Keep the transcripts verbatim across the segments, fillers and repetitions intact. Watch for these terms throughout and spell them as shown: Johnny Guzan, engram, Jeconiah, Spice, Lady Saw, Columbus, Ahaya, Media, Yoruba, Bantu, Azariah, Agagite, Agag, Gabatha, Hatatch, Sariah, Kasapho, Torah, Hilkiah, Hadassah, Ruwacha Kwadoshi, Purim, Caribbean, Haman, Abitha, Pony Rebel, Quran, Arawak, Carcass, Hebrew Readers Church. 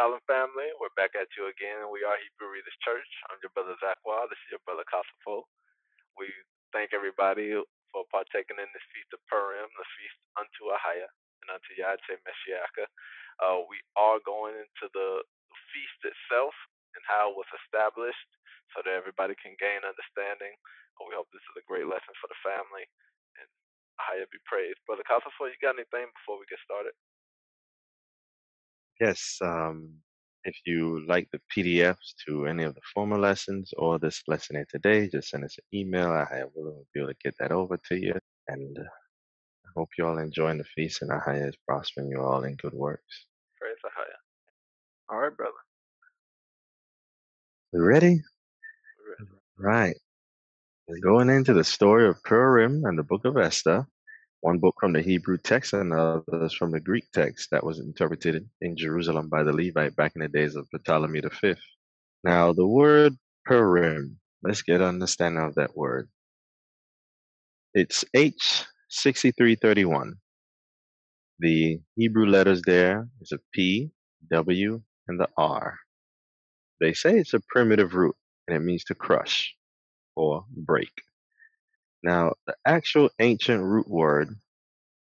Shalom family, we're back at you again, and we are Hebrew Readers Church. I'm your brother Zach Waugh. This is your brother Kasapho. We thank everybody for partaking in this feast of Purim, the feast unto Ahaya and unto Yache Meshiachah. Uh, we are going into the feast itself and how it was established so that everybody can gain understanding. We hope this is a great lesson for the family, and Ahaya be praised. Brother Kasapho, you got anything before we get started? Yes, um, if you like the P D Fs to any of the former lessons or this lesson here today, just send us an email. I will be able to get that over to you. And uh, I hope you all enjoying the feast, and Ahaya is prospering you all in good works. Praise Ahaya. All right, brother. You ready? ready? Right. We're going into the story of Purim and the book of Esther. One book from the Hebrew text and others from the Greek text that was interpreted in Jerusalem by the Levite back in the days of Ptolemy the fifth. Now, the word Purim, let's get an understanding of that word. It's H sixty-three thirty-one. The Hebrew letters there is a P, W, and the R. They say it's a primitive root, and it means to crush or break. Now, the actual ancient root word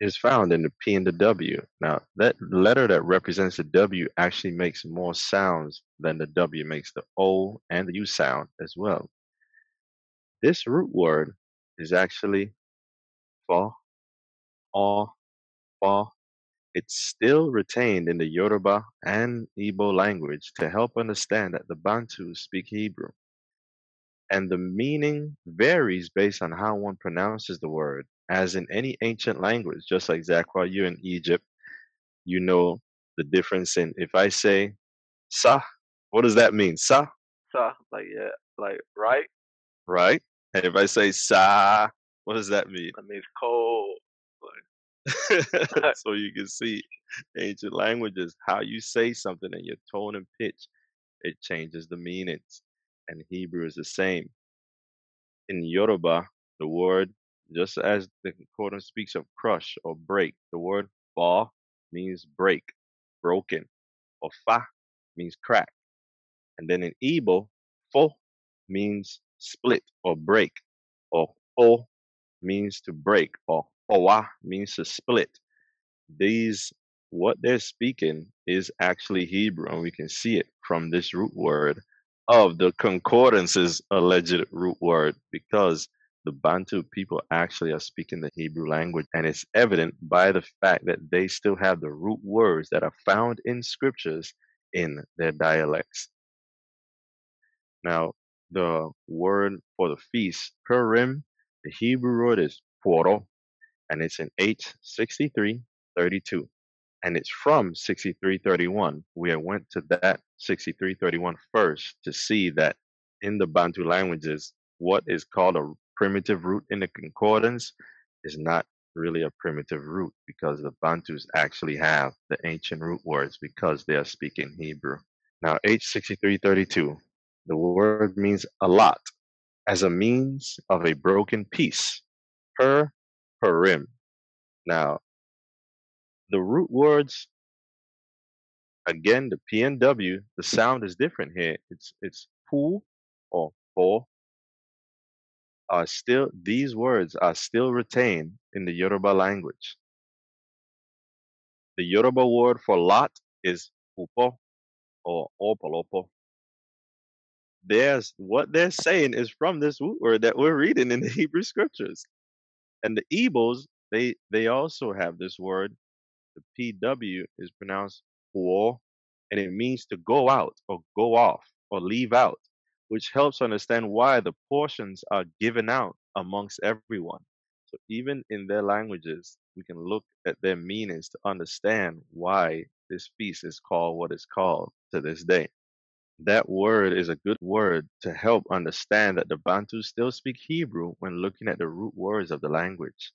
is found in the P and the W. Now, that letter that represents the W actually makes more sounds than the W. It makes the O and the U sound as well. This root word is actually fa, aw, fa. It's still retained in the Yoruba and Igbo language to help understand that the Bantu speak Hebrew. And the meaning varies based on how one pronounces the word, as in any ancient language. Just like Zach, while you're in Egypt, you know the difference in if I say "sa," what does that mean? "Sa," "sa," like yeah, like right, right. And if I say "sa," what does that mean? That means cold. So you can see ancient languages, how you say something and your tone and pitch, it changes the meanings. And Hebrew is the same. In Yoruba, the word, just as the Quran speaks of crush or break, the word fa means break, broken, or fa means crack. And then in Igbo, fo means split or break, or o means to break, or owa means to split. These, what they're speaking is actually Hebrew, and we can see it from this root word of the concordance's alleged root word, because the Bantu people actually are speaking the Hebrew language, and it's evident by the fact that they still have the root words that are found in scriptures in their dialects. Now, the word for the feast, Purim, the Hebrew word is poro, and it's in eight sixty-three thirty-two. And it's from sixty-three thirty-one. We went to that sixty-three thirty-one first to see that in the Bantu languages, what is called a primitive root in the concordance is not really a primitive root, because the Bantus actually have the ancient root words because they are speaking Hebrew. Now, H sixty-three thirty-two, the word means a lot, as a means of a broken piece, per, perim. Now, the root words, again, the P and W, the sound is different here. It's it's pu or po. Are still these words are still retained in the Yoruba language. The Yoruba word for lot is pupo or opolopo. There's what they're saying is from this root word that we're reading in the Hebrew scriptures, and the Igbos they they also have this word. The P W is pronounced "puo," and it means to go out or go off or leave out, which helps understand why the portions are given out amongst everyone. So even in their languages, we can look at their meanings to understand why this feast is called what it's called to this day. That word is a good word to help understand that the Bantu still speak Hebrew when looking at the root words of the language.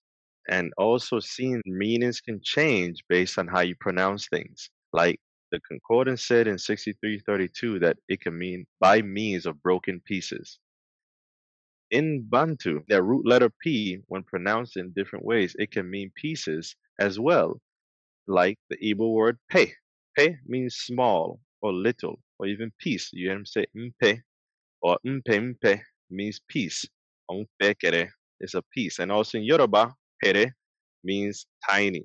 And also seeing meanings can change based on how you pronounce things. Like the concordance said in sixty-three thirty-two that it can mean by means of broken pieces. In Bantu, their root letter P, when pronounced in different ways, it can mean pieces as well. Like the Igbo word pe. Pe means small or little, or even peace. You hear him say mpe, or mpe mpe means peace. Mpe kere is a peace. And also in Yoruba, pere means tiny.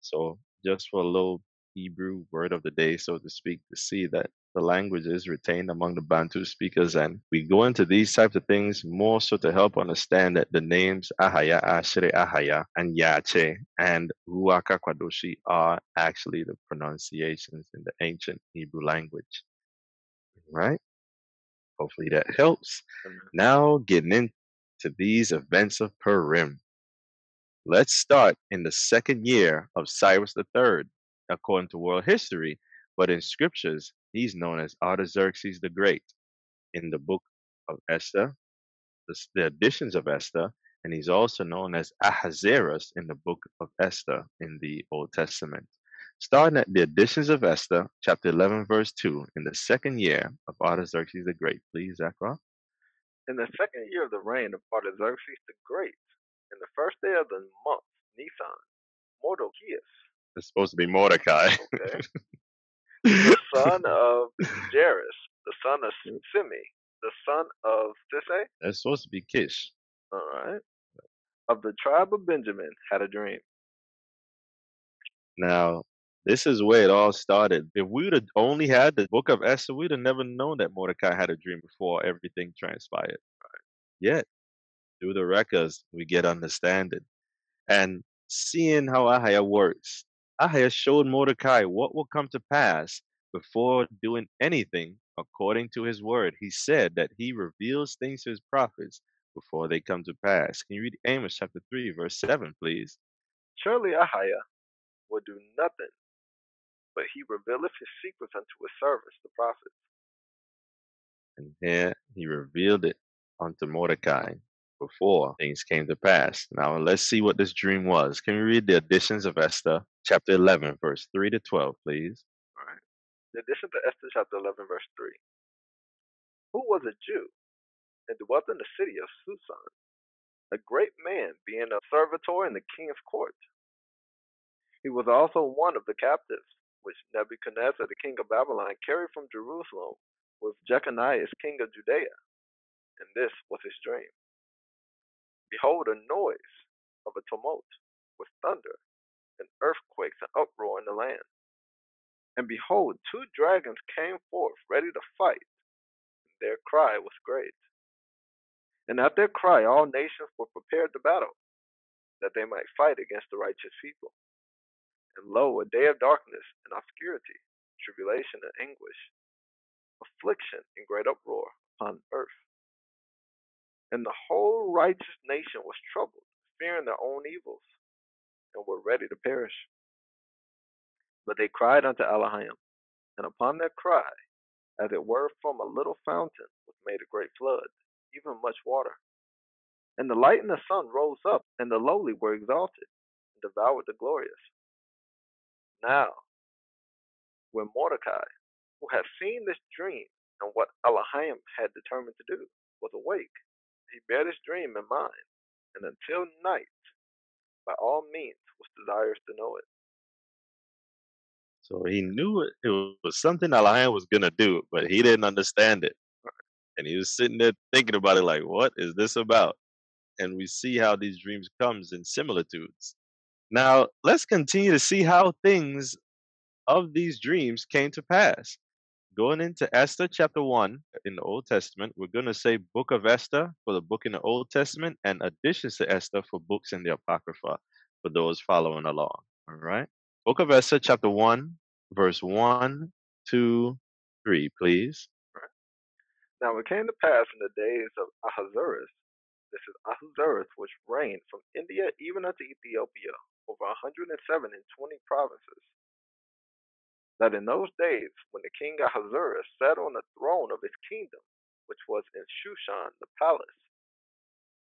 So just for a little Hebrew word of the day, so to speak, to see that the language is retained among the Bantu speakers. And we go into these types of things more so to help understand that the names Ahaya, Ashre Ahaya, and Yache, and Ruaka Kwadoshi are actually the pronunciations in the ancient Hebrew language. Right? Hopefully that helps. Now getting into these events of Purim. Let's start in the second year of Cyrus the Third, according to world history, but in scriptures, he's known as Artaxerxes the Great in the book of Esther, the, the editions of Esther, and he's also known as Ahasuerus in the book of Esther in the Old Testament. Starting at the editions of Esther, chapter eleven, verse two, in the second year of Artaxerxes the Great. Please, Zach Waugh. In the second year of the reign of Artaxerxes the Great, in the first day of the month, Nisan, Mordecai. It's supposed to be Mordecai. Okay. The son of Jairus, the son of Simi, the son of Sisai. That's supposed to be Kish. All right. Of the tribe of Benjamin, had a dream. Now, this is where it all started. If we would have only had the book of Esther, we'd have never known that Mordecai had a dream before everything transpired. Right. Yet, through the records, we get understanding. And seeing how Ahaya works, Ahaya showed Mordecai what will come to pass before doing anything according to his word. He said that he reveals things to his prophets before they come to pass. Can you read Amos chapter three, verse seven, please? Surely Ahaya will do nothing, but he revealeth his secrets unto his servants, the prophets. And here he revealed it unto Mordecai before things came to pass. Now let's see what this dream was. Can we read the editions of Esther, chapter eleven, verse three to twelve, please? All right. The editions of Esther, chapter eleven, verse three. Who was a Jew, and dwelt in the city of Susan, a great man, being a servitor in the king's court. He was also one of the captives, which Nebuchadnezzar, the king of Babylon, carried from Jerusalem with Jeconiah, king of Judea. And this was his dream. Behold, a noise of a tumult with thunder, and earthquakes and uproar in the land. And behold, two dragons came forth, ready to fight. Their cry was great. And at their cry, all nations were prepared to battle, that they might fight against the righteous people. And lo, a day of darkness and obscurity, tribulation and anguish, affliction and great uproar upon earth. And the whole righteous nation was troubled, fearing their own evils, and were ready to perish. But they cried unto Alahayim, and upon their cry, as it were from a little fountain, was made a great flood, even much water. And the light and the sun rose up, and the lowly were exalted, and devoured the glorious. Now, when Mordecai, who had seen this dream, and what Alahayim had determined to do, was awake, he bare his dream in mind, and until night, by all means, was desirous to know it. So he knew it, it was something Alahayim was going to do, but he didn't understand it. And he was sitting there thinking about it like, what is this about? And we see how these dreams comes in similitudes. Now, let's continue to see how things of these dreams came to pass. Going into Esther chapter one in the Old Testament, we're going to say Book of Esther for the book in the Old Testament and additions to Esther for books in the Apocrypha for those following along. All right. Book of Esther chapter one, verse one, two, three, please. All right. Now it came to pass in the days of Ahasuerus, this is Ahasuerus, which reigned from India even unto Ethiopia over one hundred seven and twenty provinces. That in those days, when the king Ahasuerus sat on the throne of his kingdom, which was in Shushan the palace,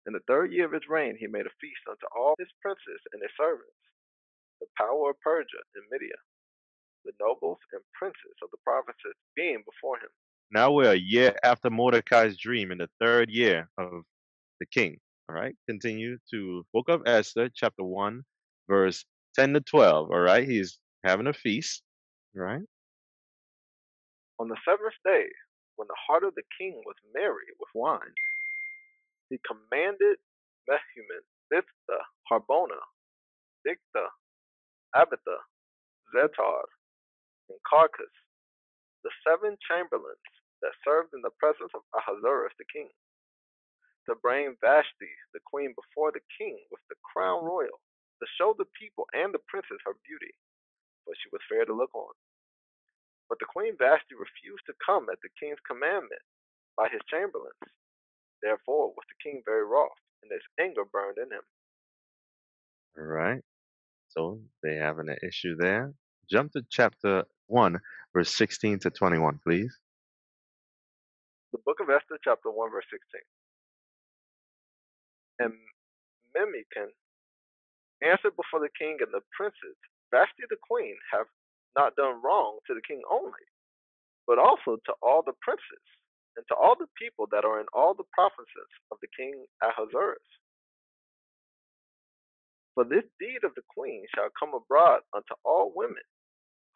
in the third year of his reign, he made a feast unto all his princes and his servants, the power of Persia and Media, the nobles and princes of the provinces being before him. Now we're a year after Mordecai's dream, in the third year of the king. All right, continue to Book of Esther, chapter one, verse ten to twelve. All right, he's having a feast. Right. On the seventh day, when the heart of the king was merry with wine, he commanded Memucan, Zitha, Harbona, Dicta, Abitha, Zetar, and Carcass, the seven chamberlains that served in the presence of Ahasuerus the king, to bring Vashti the queen before the king with the crown royal, to show the people and the princes her beauty, for she was fair to look on. But the queen Vashti refused to come at the king's commandment by his chamberlains. Therefore was the king very wroth, and his anger burned in him. All right. So they having an issue there. Jump to chapter one, verse sixteen to twenty-one, please. The book of Esther, chapter one, verse sixteen. And Memucan answered before the king and the princes, Vashti the queen have not done wrong to the king only, but also to all the princes, and to all the people that are in all the provinces of the king Ahasuerus. For this deed of the queen shall come abroad unto all women,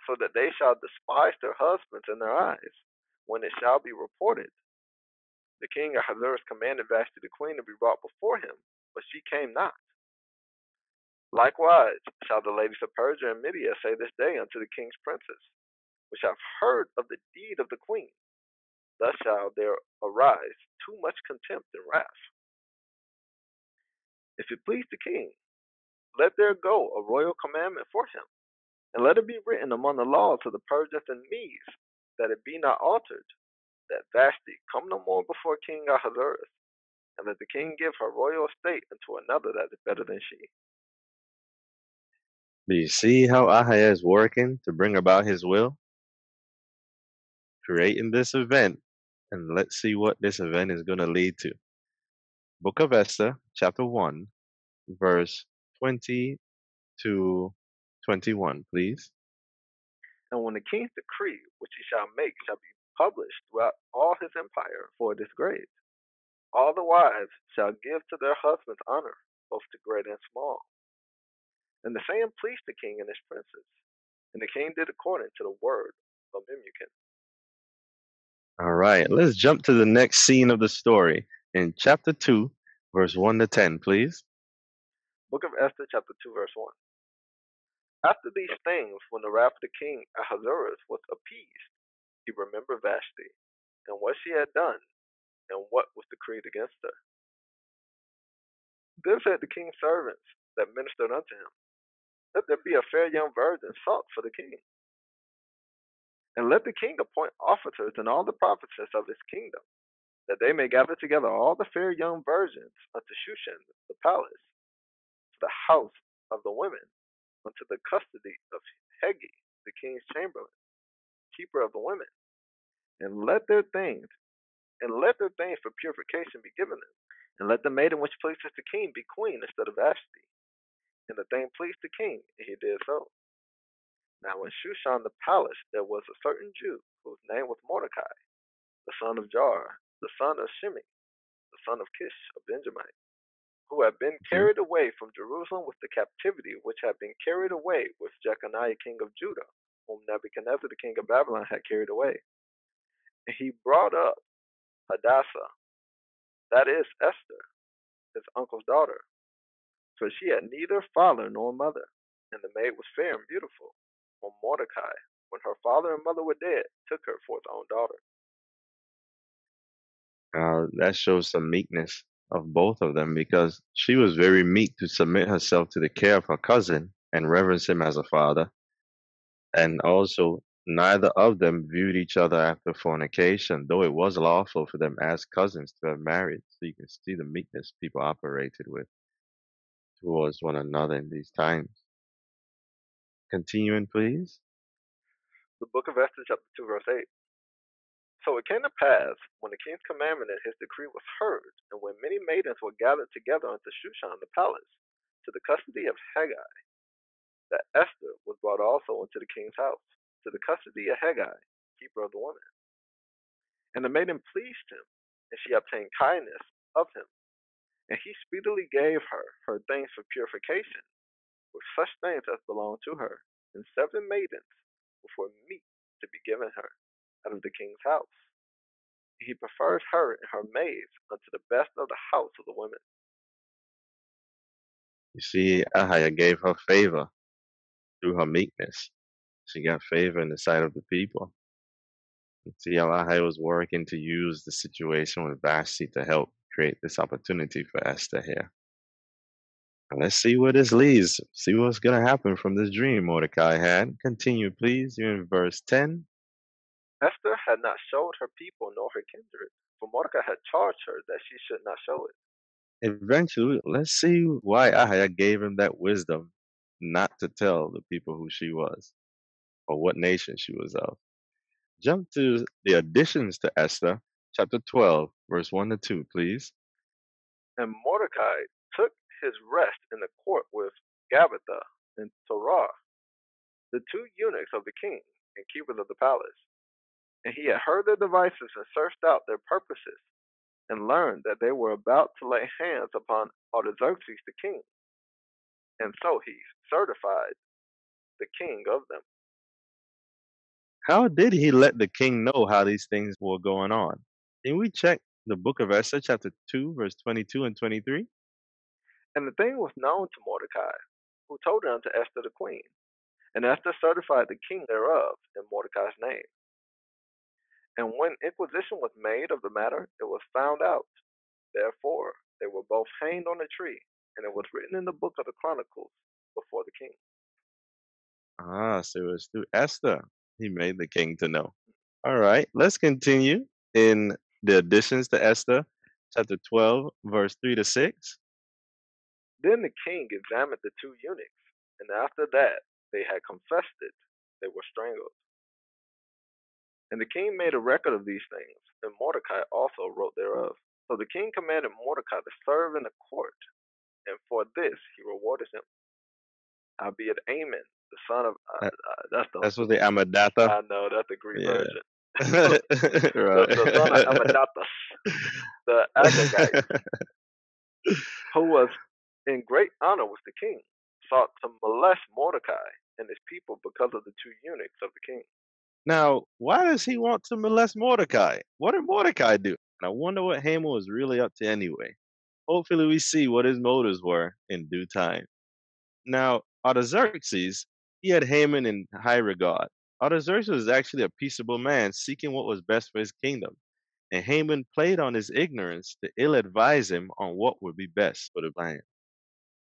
so that they shall despise their husbands in their eyes, when it shall be reported. The king Ahasuerus commanded Vashti the queen to be brought before him, but she came not. Likewise shall the ladies of Persia and Media say this day unto the king's princes, which have heard of the deed of the queen. Thus shall there arise too much contempt and wrath. If it please the king, let there go a royal commandment for him, and let it be written among the laws of the Persians and Medes, that it be not altered, that Vashti come no more before King Ahasuerus, and that the king give her royal estate unto another that is better than she. Do you see how Ahaya is working to bring about his will? Creating this event, and let's see what this event is going to lead to. Book of Esther, chapter one, verse twenty to twenty-one, please. And when the king's decree, which he shall make, shall be published throughout all his empire for it is great, all the wives shall give to their husbands honor, both to great and small. And the same pleased the king and his princes, and the king did according to the word of Memucan. All right, let's jump to the next scene of the story in chapter two, verse one to ten, please. Book of Esther, chapter two, verse one. After these things, when the wrath of the king Ahasuerus was appeased, he remembered Vashti, and what she had done, and what was decreed against her. Then said the king's servants that ministered unto him, Let there be a fair young virgin sought for the king. And let the king appoint officers in all the provinces of his kingdom, that they may gather together all the fair young virgins unto Susan, the palace, to the house of the women, unto the custody of Hegai, the king's chamberlain, keeper of the women, and let their things, and let their things for purification be given them, and let the maiden which pleases the king be queen instead of Vashti. And the thing pleased the king, and he did so. Now in Shushan the palace there was a certain Jew, whose name was Mordecai, the son of Jairus, the son of Simi, the son of Kish, a Benjamin, who had been carried away from Jerusalem with the captivity which had been carried away with Jeconiah king of Judah, whom Nebuchadnezzar the king of Babylon had carried away. And he brought up Hadassah, that is Esther, his uncle's daughter, for she had neither father nor mother, and the maid was fair and beautiful. When Mordecai, when her father and mother were dead, took her for his own daughter. Uh, that shows some meekness of both of them, because she was very meek to submit herself to the care of her cousin and reverence him as a father. And also, neither of them viewed each other after fornication, though it was lawful for them as cousins to have married. So you can see the meekness people operated with towards one another in these times. Continuing, please. The book of Esther, chapter two, verse eight. So it came to pass, when the king's commandment and his decree was heard, and when many maidens were gathered together unto Shushan the palace, to the custody of Hegai, that Esther was brought also unto the king's house, to the custody of Hegai, keeper of the women. And the maiden pleased him, and she obtained kindness of him. And he speedily gave her her things for purification, with such things as belonged to her, and seven maidens which were meet to be given her, out of the king's house. He prefers her and her maids unto the best of the house of the women. You see, Ahaya gave her favor through her meekness. She got favor in the sight of the people. You see, Ahaya was working to use the situation with Vashti to help create this opportunity for Esther here. And let's see where this leads. See what's going to happen from this dream Mordecai had. Continue, please. You're in verse ten. Esther had not showed her people nor her kindred, for Mordecai had charged her that she should not show it. Eventually, let's see why Ahaya gave him that wisdom not to tell the people who she was or what nation she was of. Jump to the additions to Esther, chapter twelve, verse one to two, please. And Mordecai took his rest in the court with Gabatha and Torah, the two eunuchs of the king and keepers of the palace. And he had heard their devices and searched out their purposes, and learned that they were about to lay hands upon Artaxerxes the king. And so he certified the king of them. How did he let the king know how these things were going on? Can we check the book of Esther, chapter two, verse twenty-two and twenty-three? And the thing was known to Mordecai, who told it unto Esther the queen. And Esther certified the king thereof in Mordecai's name. And when inquisition was made of the matter, it was found out. Therefore, they were both hanged on a tree, and it was written in the book of the Chronicles before the king. Ah, so it was through Esther he made the king to know. All right, let's continue in the additions to Esther, chapter twelve, verse three to six. Then the king examined the two eunuchs, and after that they had confessed it, they were strangled. And the king made a record of these things, and Mordecai also wrote thereof. So the king commanded Mordecai to serve in the court, and for this he rewarded him. Albeit Amen, the son of... Uh, uh, that's, the, that's what the Hamadatha... I know, that's the Greek yeah. version. Right. the, the son of Hamadatha, the Agagite, who was in great honor with the king, sought to molest Mordecai and his people because of the two eunuchs of the king. Now, why does he want to molest Mordecai? What did Mordecai do? And I wonder what Haman was really up to anyway. Hopefully we see what his motives were in due time. Now, Artaxerxes, he had Haman in high regard. Artaxerxes was actually a peaceable man seeking what was best for his kingdom. And Haman played on his ignorance to ill-advise him on what would be best for the land.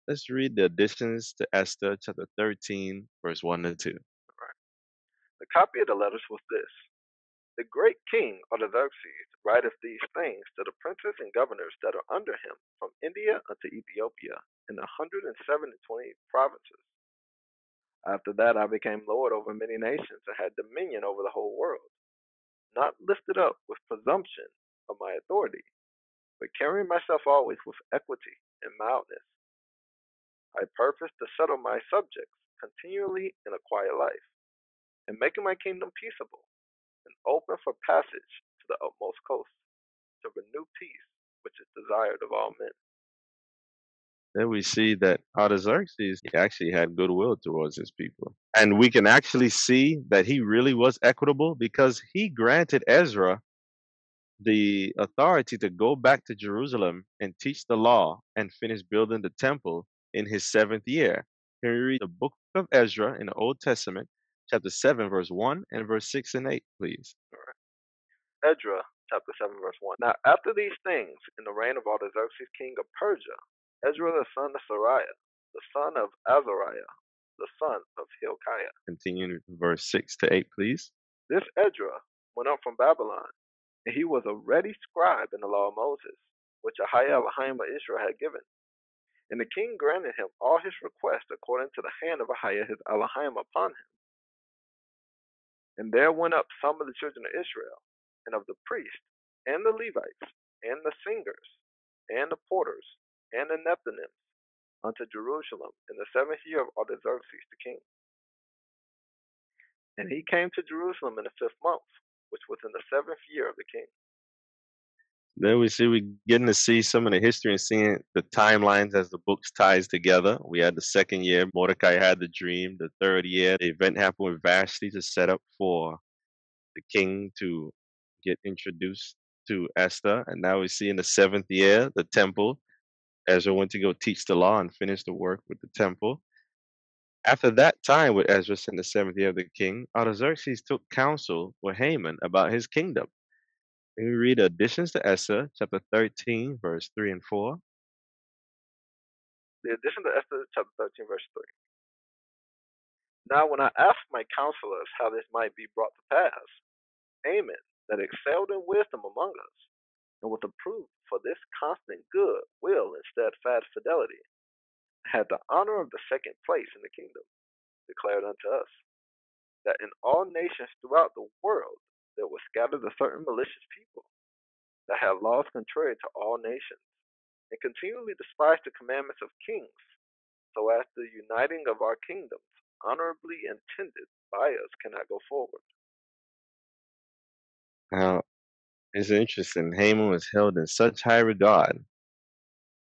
Let's read the additions to Esther chapter thirteen, verse one and two. The copy of the letters was this. The great king Artaxerxes writeth these things to the princes and governors that are under him from India unto Ethiopia in a hundred and seven and twenty provinces. After that I became lord over many nations and had dominion over the whole world, not lifted up with presumption of my authority, but carrying myself always with equity and mildness. I purposed to settle my subjects continually in a quiet life, and making my kingdom peaceable, and open for passage to the utmost coast, to renew peace, which is desired of all men. Then we see that Artaxerxes actually had goodwill towards his people. And we can actually see that he really was equitable because he granted Ezra the authority to go back to Jerusalem and teach the law and finish building the temple in his seventh year. Here we read the book of Ezra in the Old Testament, chapter seven, verse one, and verse six and eight, please. All right. Ezra, chapter seven, verse one. Now, after these things, in the reign of Artaxerxes, king of Persia, Ezra the son of Sariah, the son of Azariah, the son of Hilkiah. Continuing verse six to eight, please. This Ezra went up from Babylon, and he was a ready scribe in the law of Moses, which Ahaya Alahayim of Israel had given. And the king granted him all his requests according to the hand of Ahaya his Alahayim upon him. And there went up some of the children of Israel, and of the priests, and the Levites, and the singers, and the porters, and the Nephthanims, unto Jerusalem in the seventh year of Artaxerxes the king. And he came to Jerusalem in the fifth month, which was in the seventh year of the king. There we see, we're getting to see some of the history and seeing the timelines as the books ties together. We had the second year, Mordecai had the dream. The third year, the event happened with Vashti to set up for the king to get introduced to Esther. And now we see in the seventh year, the temple. Ezra went to go teach the law and finish the work with the temple. After that time with Ezra in the seventh year of the king, Artaxerxes took counsel with Haman about his kingdom. And we read additions to Esther, chapter thirteen, verse three and four. The addition to Esther, chapter thirteen, verse three. Now when I asked my counselors how this might be brought to pass, Haman, that excelled in wisdom among us, and was approved for this constant good will and steadfast fidelity, had the honor of the second place in the kingdom, declared unto us, that in all nations throughout the world there was scattered a certain malicious people, that have laws contrary to all nations, and continually despise the commandments of kings, so as the uniting of our kingdoms, honorably intended by us, cannot go forward. Now, it's interesting. Haman was held in such high regard.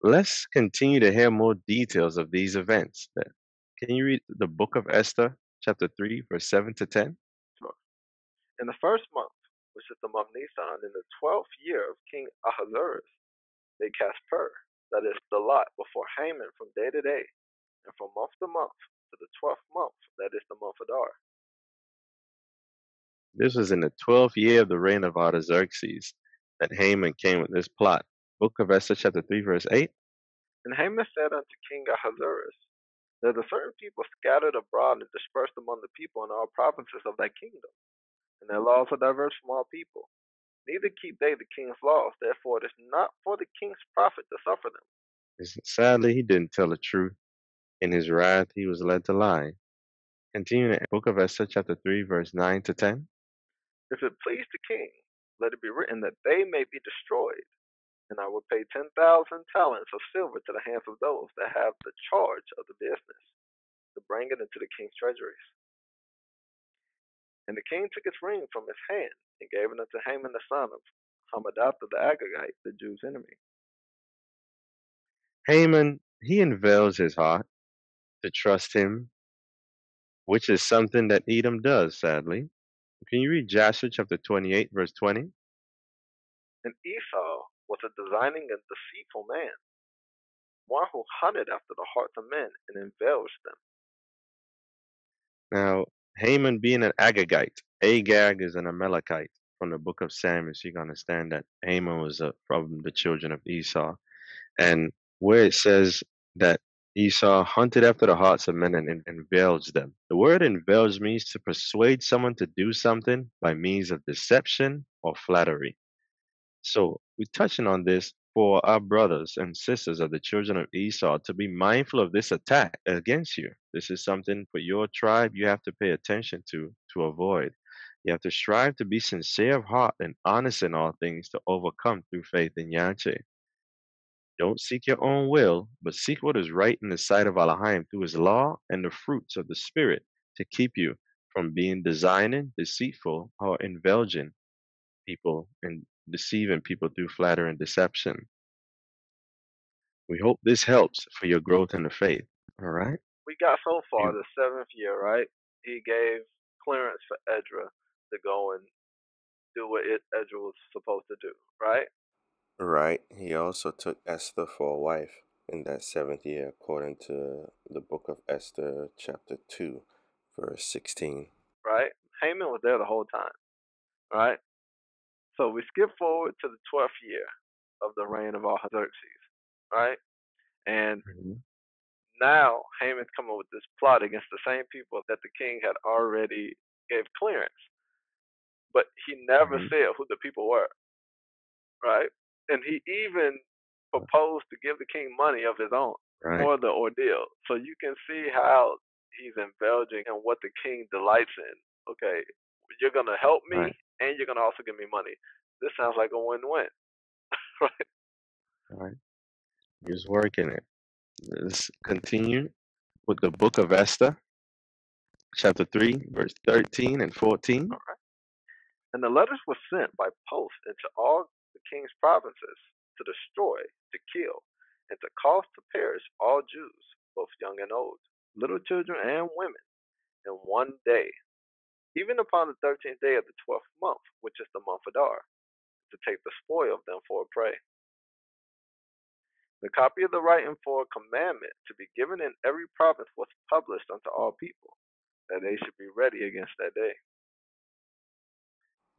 Let's continue to hear more details of these events. Can you read the book of Esther, chapter three, verse seven to ten? Sure. In the first month, which is the month Nisan, in the twelfth year of King Ahasuerus, they cast pur, that is, the lot, before Haman from day to day, and from month to month, to the twelfth month, that is, the month Adar. This was in the twelfth year of the reign of Artaxerxes that Haman came with this plot. Book of Esther, chapter three, verse eight. And Haman said unto King Ahasuerus, There's a certain people scattered abroad and dispersed among the people in all provinces of thy kingdom, and their laws are diverse from all people. Neither keep they the king's laws, therefore it is not for the king's profit to suffer them. Sadly, he didn't tell the truth. In his wrath, he was led to lie. Continue in the book of Esther, chapter three, verse nine to ten. If it please the king, let it be written that they may be destroyed, and I will pay ten thousand talents of silver to the hands of those that have the charge of the business, to bring it into the king's treasuries. And the king took his ring from his hand, and gave it unto Haman the son of Hamadatha the Agagite, the Jews' enemy. Haman, he unveils his heart to trust him, which is something that Edom does, sadly. Can you read Joshua chapter twenty-eight, verse twenty? And Esau was a designing and deceitful man, one who hunted after the hearts of men and enveloped them. Now, Haman being an Agagite, Agag is an Amalekite from the book of Samuel, so you can understand that Haman was a, from the children of Esau. And where it says that Esau hunted after the hearts of men and indulged them. The word indulge means to persuade someone to do something by means of deception or flattery. So we're touching on this for our brothers and sisters of the children of Esau to be mindful of this attack against you. This is something for your tribe you have to pay attention to, to avoid. You have to strive to be sincere of heart and honest in all things to overcome through faith in Yache. Don't seek your own will, but seek what is right in the sight of Alahayim through his law and the fruits of the Spirit to keep you from being designing, deceitful, or indulging people and deceiving people through flattery and deception. We hope this helps for your growth in the faith. All right? We got so far the seventh year, right? He gave clearance for Ezra to go and do what it, Ezra was supposed to do, right? Right. He also took Esther for a wife in that seventh year, according to the book of Esther, chapter two, verse sixteen. Right. Haman was there the whole time. Right. So we skip forward to the twelfth year of the reign of Artaxerxes. Right. And mm-hmm. now Haman's coming with this plot against the same people that the king had already gave clearance. But he never mm-hmm. said who the people were. Right. And he even proposed to give the king money of his own right. for the ordeal. So you can see how he's indulging and what the king delights in. Okay, you're going to help me, right. and you're going to also give me money. This sounds like a win-win. Right? All right. He was working it. Let's continue with the book of Esther, chapter three, verse thirteen and fourteen. All right. And the letters were sent by post into all the king's provinces to destroy, to kill, and to cause to perish all Jews, both young and old, little children and women, in one day, even upon the thirteenth day of the twelfth month, which is the month Adar, to take the spoil of them for a prey. The copy of the writing for a commandment to be given in every province was published unto all people, that they should be ready against that day.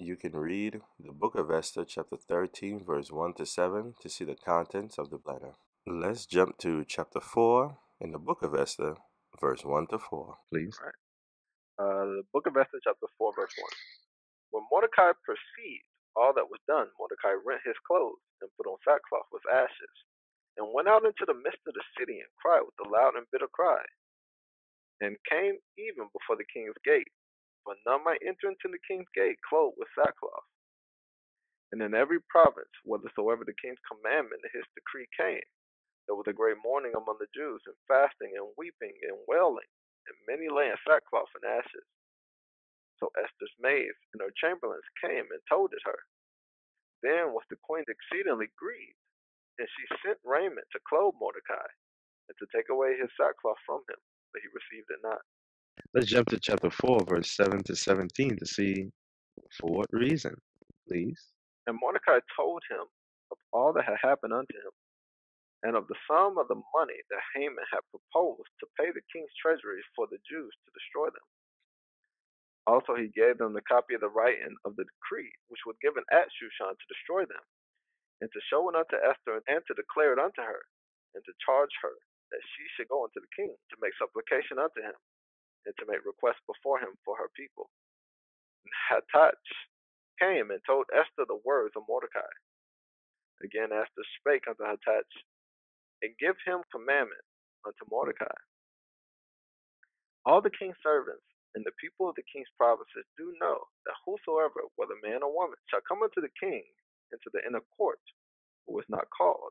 You can read the book of Esther, chapter thirteen, verse one to seven, to see the contents of the letter. Let's jump to chapter four in the book of Esther, verse one to four, please. All right. Uh, the book of Esther, chapter four, verse one. When Mordecai perceived all that was done, Mordecai rent his clothes and put on sackcloth with ashes, and went out into the midst of the city and cried with a loud and bitter cry, and came even before the king's gate. But none might enter into the king's gate clothed with sackcloth. And in every province, whithersoever the king's commandment and his decree came, there was a great mourning among the Jews, and fasting, and weeping, and wailing, and many lay in sackcloth and ashes. So Esther's maids and her chamberlains came and told it her. Then was the queen exceedingly grieved, and she sent raiment to clothe Mordecai, and to take away his sackcloth from him, but he received it not. Let's jump to chapter four, verse seven to seventeen, to see for what reason, please. And Mordecai told him of all that had happened unto him, and of the sum of the money that Haman had proposed to pay the king's treasury for the Jews to destroy them. Also he gave them the copy of the writing of the decree, which was given at Shushan to destroy them, and to show it unto Esther, and to declare it unto her, and to charge her that she should go unto the king to make supplication unto him, and to make requests before him for her people. And Hatatch came and told Esther the words of Mordecai. Again Esther spake unto Hatatch, and give him commandment unto Mordecai. All the king's servants and the people of the king's provinces do know that whosoever, whether man or woman, shall come unto the king into the inner court, who is not called,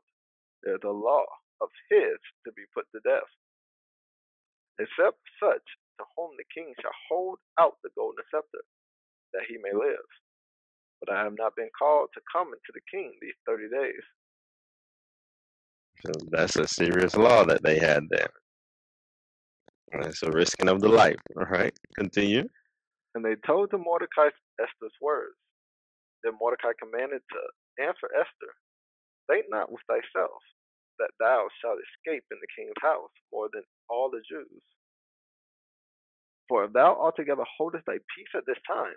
there is a law of his to be put to death, except such to whom the king shall hold out the golden scepter, that he may live. But I have not been called to come into the king these thirty days. So that's a serious law that they had there. That's a risking of the life. All right, continue. And they told to Mordecai Esther's words. Then Mordecai commanded to answer Esther, think not with thyself that thou shalt escape in the king's house more than all the Jews. For if thou altogether holdest thy peace at this time,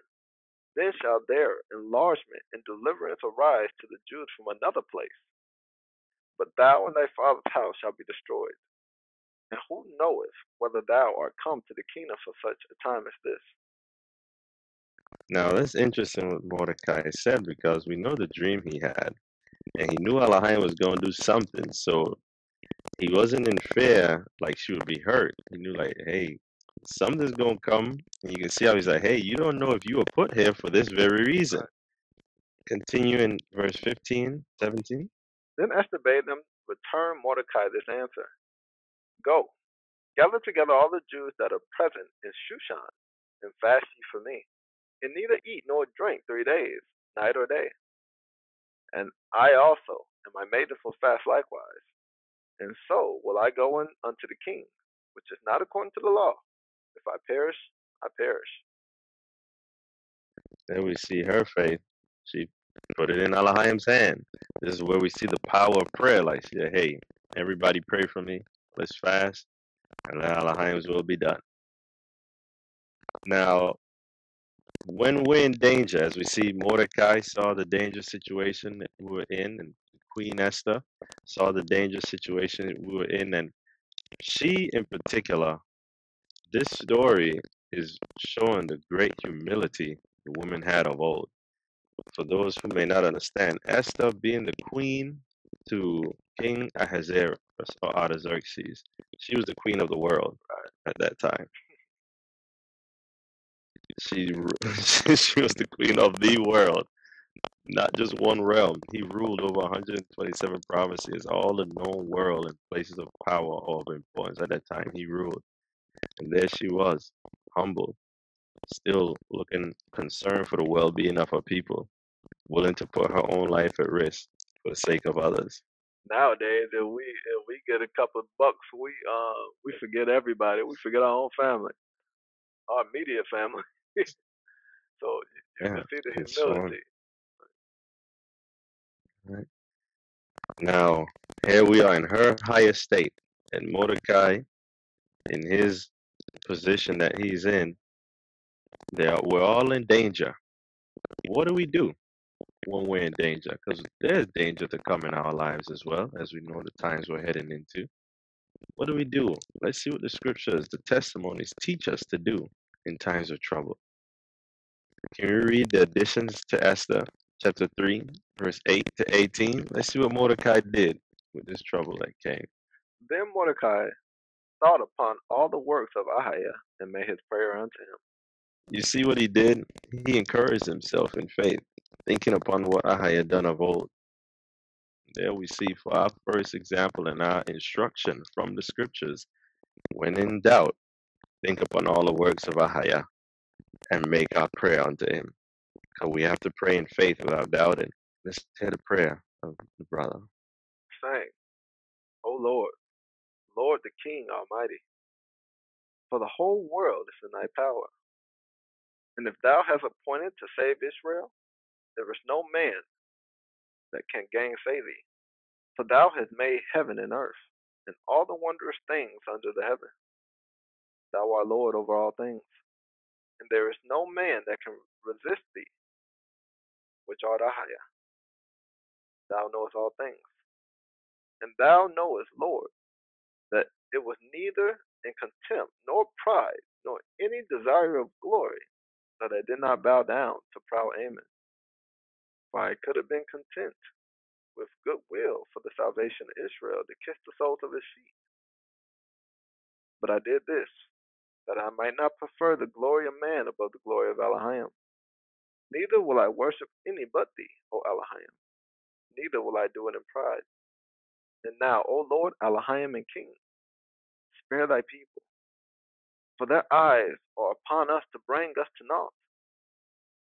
then shall their enlargement and deliverance arise to the Jews from another place. But thou and thy father's house shall be destroyed. And who knoweth whether thou art come to the kingdom for such a time as this? Now that's interesting what Mordecai said, because we know the dream he had, and he knew Alahayim was going to do something, so he wasn't in fear like she would be hurt. He knew, like, hey, something's going to come. And you can see how he's like, hey, you don't know if you were put here for this very reason. Continue in verse fifteen, seventeen. Then Esther bade them return Mordecai this answer. Go, gather together all the Jews that are present in Shushan, and fast ye for me, and neither eat nor drink three days, night or day. And I also, and my maidens will fast likewise. And so will I go in unto the king, which is not according to the law. If I perish, I perish. Then we see her faith. She put it in Alahayim's hand. This is where we see the power of prayer. Like she said, hey, everybody pray for me. Let's fast. And then Alahayim's will be done. Now, when we're in danger, as we see Mordecai saw the danger situation that we were in, and Queen Esther saw the danger situation that we were in, and she in particular, this story is showing the great humility the woman had of old. For those who may not understand, Esther being the queen to King Ahasuerus or Artaxerxes, she was the queen of the world at that time. She, she was the queen of the world, not just one realm. He ruled over one hundred twenty-seven provinces, all the known world, and places of power or of importance. At that time, he ruled. And there she was, humble, still looking concerned for the well-being of her people, willing to put her own life at risk for the sake of others. Nowadays, if we if we get a couple of bucks, we uh we forget everybody. We forget our own family, our media family. So you yeah, can see the humility. Right. Now, here we are in her high estate, and Mordecai, in his position that he's in, they are, we're all in danger. What do we do when we're in danger? Because there's danger to come in our lives as well, as we know the times we're heading into. What do we do? Let's see what the scriptures, the testimonies teach us to do in times of trouble. Can we read the additions to Esther, chapter three, verse eight to eighteen? Let's see what Mordecai did with this trouble that came. Then Mordecai thought upon all the works of Ahaya and made his prayer unto him. You see what he did? He encouraged himself in faith, thinking upon what Ahaya had done of old. There we see for our first example and our instruction from the scriptures, when in doubt, think upon all the works of Ahaya and make our prayer unto him. Because we have to pray in faith without doubting. Let's hear the prayer of the brother. Saying, O Lord, Lord the King Almighty, for the whole world is in thy power. And if thou hast appointed to save Israel, there is no man that can gainsay thee. For thou hast made heaven and earth, and all the wondrous things under the heaven. Thou art Lord over all things, and there is no man that can resist thee, which art Ahaya. Thou knowest all things. And thou knowest, Lord, that it was neither in contempt, nor pride, nor any desire of glory, that I did not bow down to proud Haman. For I could have been content with goodwill for the salvation of Israel to kiss the soles of his feet. But I did this, that I might not prefer the glory of man above the glory of Alahayim. Neither will I worship any but thee, O Alahayim. Neither will I do it in pride. And now, O Lord, Alahayim and King, spare thy people, for their eyes are upon us to bring us to naught.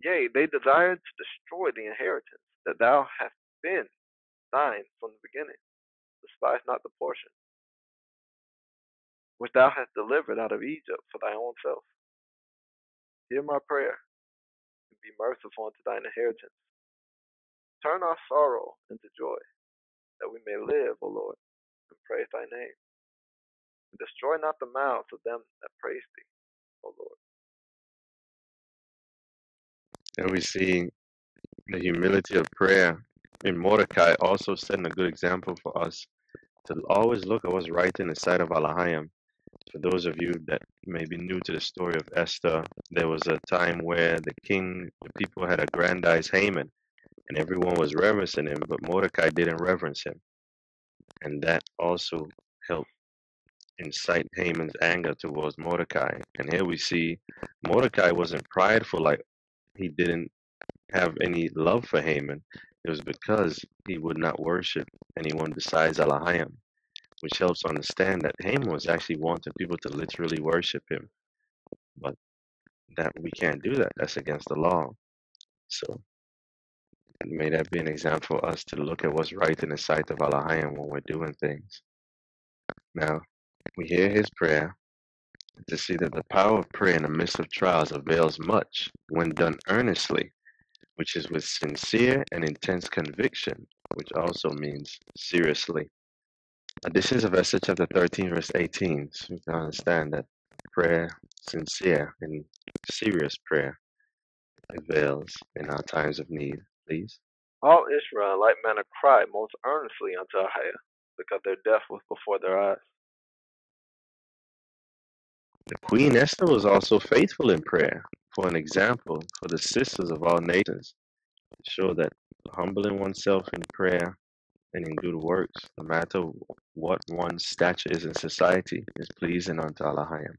Yea, they desire to destroy the inheritance that thou hast been thine from the beginning. Despise not the portion which thou hast delivered out of Egypt for thy own self. Hear my prayer, and be merciful unto thine inheritance. Turn our sorrow into joy, that we may live, O Lord, and praise thy name. And destroy not the mouths of them that praise thee, O Lord. And we see the humility of prayer in Mordecai also setting a good example for us to always look at what's right in the sight of Alahayim. For those of you that may be new to the story of Esther, there was a time where the king, the people had aggrandized Haman, and everyone was reverencing him, but Mordecai didn't reverence him. And that also helped incite Haman's anger towards Mordecai. And here we see Mordecai wasn't prideful, like he didn't have any love for Haman. It was because he would not worship anyone besides Alahayim, which helps understand that Haman was actually wanting people to literally worship him. But that we can't do that. That's against the law. So may that be an example for us to look at what's right in the sight of Alahayim when we're doing things. Now, we hear his prayer to see that the power of prayer in the midst of trials avails much when done earnestly, which is with sincere and intense conviction, which also means seriously. Additions of Esther chapter thirteen, verse eighteen, so we can understand that prayer, sincere and serious prayer, avails in our times of need. Please. All Israel in like manner cried most earnestly unto Ahaya, because their death was before their eyes. The Queen Esther was also faithful in prayer, for an example for the sisters of all nations, to show that humbling oneself in prayer and in good works, no matter what one's stature is in society, is pleasing unto Alahayim.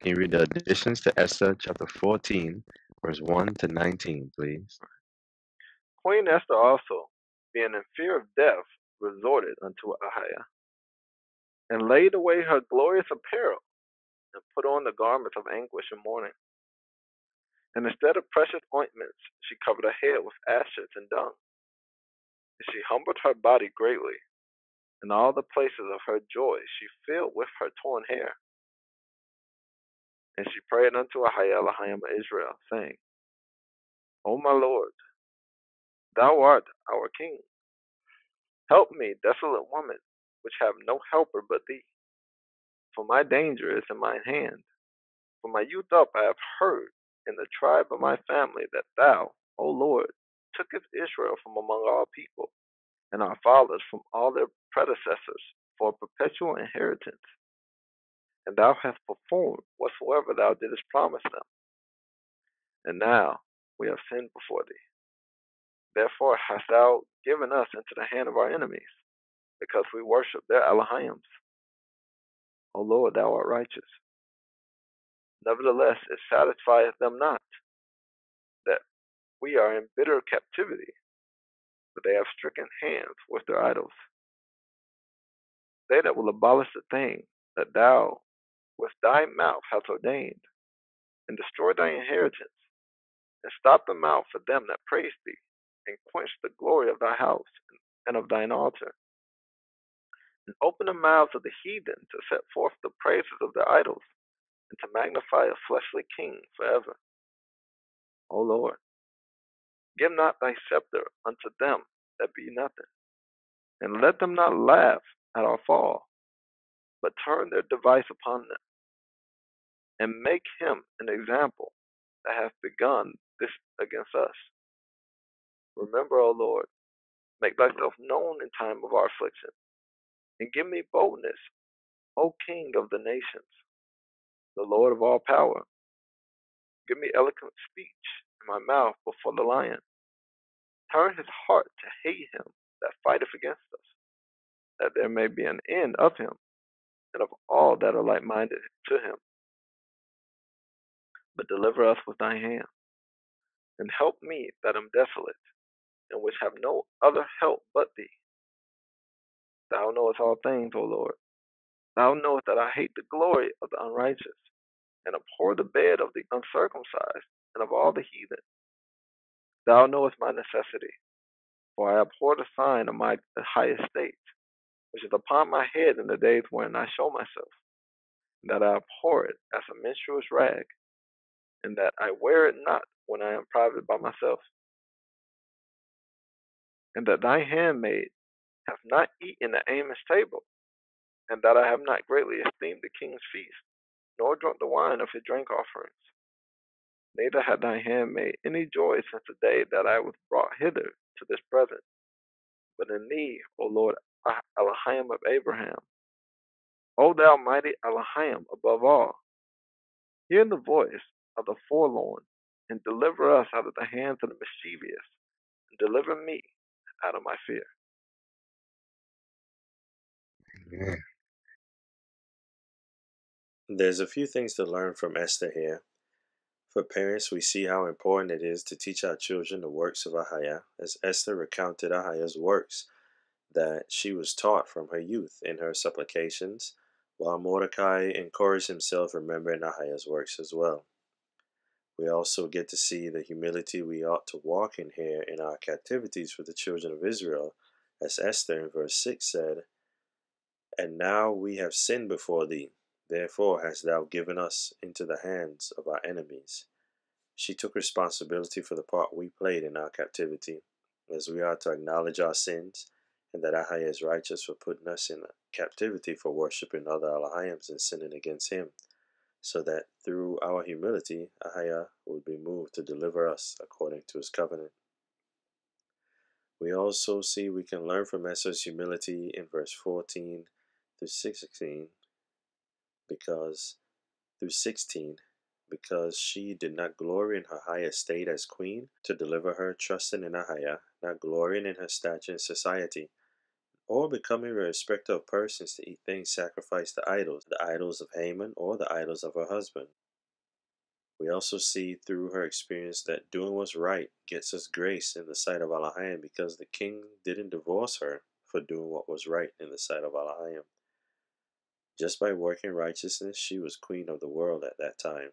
Can you read the additions to Esther chapter fourteen, verse one to nineteen, please? Queen Esther also, being in fear of death, resorted unto Ahaya, and laid away her glorious apparel, and put on the garments of anguish and mourning. And instead of precious ointments, she covered her head with ashes and dung. And she humbled her body greatly, and all the places of her joy she filled with her torn hair. And she prayed unto Ahaya, Elohim of Israel, saying, O my Lord, thou art our king. Help me, desolate woman, which have no helper but thee. For my danger is in mine hand. From my youth up I have heard in the tribe of my family that thou, O Lord, tookest Israel from among all people, and our fathers from all their predecessors for a perpetual inheritance. And thou hast performed whatsoever thou didst promise them. And now we have sinned before thee. Therefore hast thou given us into the hand of our enemies, because we worship their Alahayims. O Lord, thou art righteous. Nevertheless, it satisfieth them not that we are in bitter captivity, but they have stricken hands with their idols. They that will abolish the thing that thou with thy mouth hast ordained, and destroy thy inheritance, and stop the mouth for them that praise thee, and quench the glory of thy house and of thine altar, and open the mouths of the heathen to set forth the praises of their idols, and to magnify a fleshly king forever. O Lord, give not thy scepter unto them that be nothing, and let them not laugh at our fall, but turn their device upon them, and make him an example that hath begun this against us. Remember, O Lord, make thyself known in time of our affliction, and give me boldness, O King of the nations, the Lord of all power. Give me eloquent speech in my mouth before the lion. Turn his heart to hate him that fighteth against us, that there may be an end of him, and of all that are like-minded to him. But deliver us with thy hand, and help me that am desolate, and which have no other help but thee. Thou knowest all things, O Lord. Thou knowest that I hate the glory of the unrighteous, and abhor the bed of the uncircumcised, and of all the heathen. Thou knowest my necessity, for I abhor the sign of my high estate, which is upon my head in the days wherein I show myself, and that I abhor it as a menstruous rag, and that I wear it not when I am private by myself. And that thy handmaid hath not eaten at Amos' table, and that I have not greatly esteemed the king's feast, nor drunk the wine of his drink offerings. Neither hath thy handmaid any joy since the day that I was brought hither to this present. But in thee, O Lord Alahayim of Abraham, O thou mighty Alahayim above all, hear the voice of the forlorn, and deliver us out of the hands of the mischievous, and deliver me out of my fear. Amen. There's a few things to learn from Esther here. For parents, we see how important it is to teach our children the works of Ahaya, as Esther recounted Ahaya's works that she was taught from her youth in her supplications, while Mordecai encouraged himself remembering Ahaya's works as well. We also get to see the humility we ought to walk in here in our captivities for the children of Israel, as Esther in verse six said, "And now we have sinned before thee, therefore hast thou given us into the hands of our enemies." She took responsibility for the part we played in our captivity, as we are to acknowledge our sins, and that Ahaya is righteous for putting us in captivity for worshipping other Alahayims and sinning against him, so that through our humility, Ahaya would be moved to deliver us according to his covenant. We also see we can learn from Esther's humility in verse fourteen through sixteen, because through sixteen, because she did not glory in her high estate as queen to deliver her, trusting in Ahaya, not glorying in her stature in society, or becoming a respecter of persons to eat things sacrificed to idols, the idols of Haman or the idols of her husband. We also see through her experience that doing what's right gets us grace in the sight of Alahayim, because the king didn't divorce her for doing what was right in the sight of Alahayim. Just by working righteousness, she was queen of the world at that time,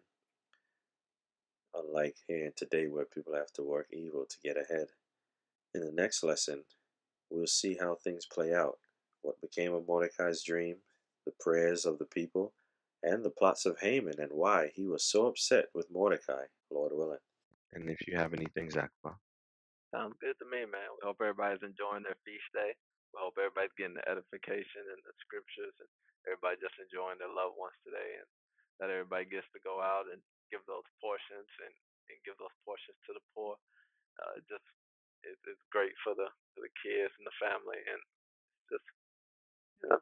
unlike here and today where people have to work evil to get ahead. In the next lesson, we'll see how things play out, what became of Mordecai's dream, the prayers of the people, and the plots of Haman, and why he was so upset with Mordecai, Lord willing. and if you have anything, Zach Waugh. Sounds good to me, man. We hope everybody's enjoying their feast day. We hope everybody's getting the edification and the scriptures, and everybody just enjoying their loved ones today, and that everybody gets to go out and give those portions and, and give those portions to the poor. Uh, just it, it's great for the for the kids and the family, and just you know,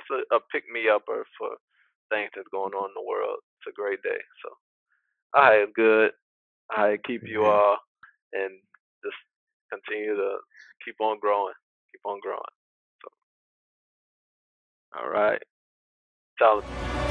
just a, a pick me upper for things that's going on in the world. It's a great day. So, all right, good. I keep you all, and just continue to keep on growing, keep on growing. So, all right, tell them.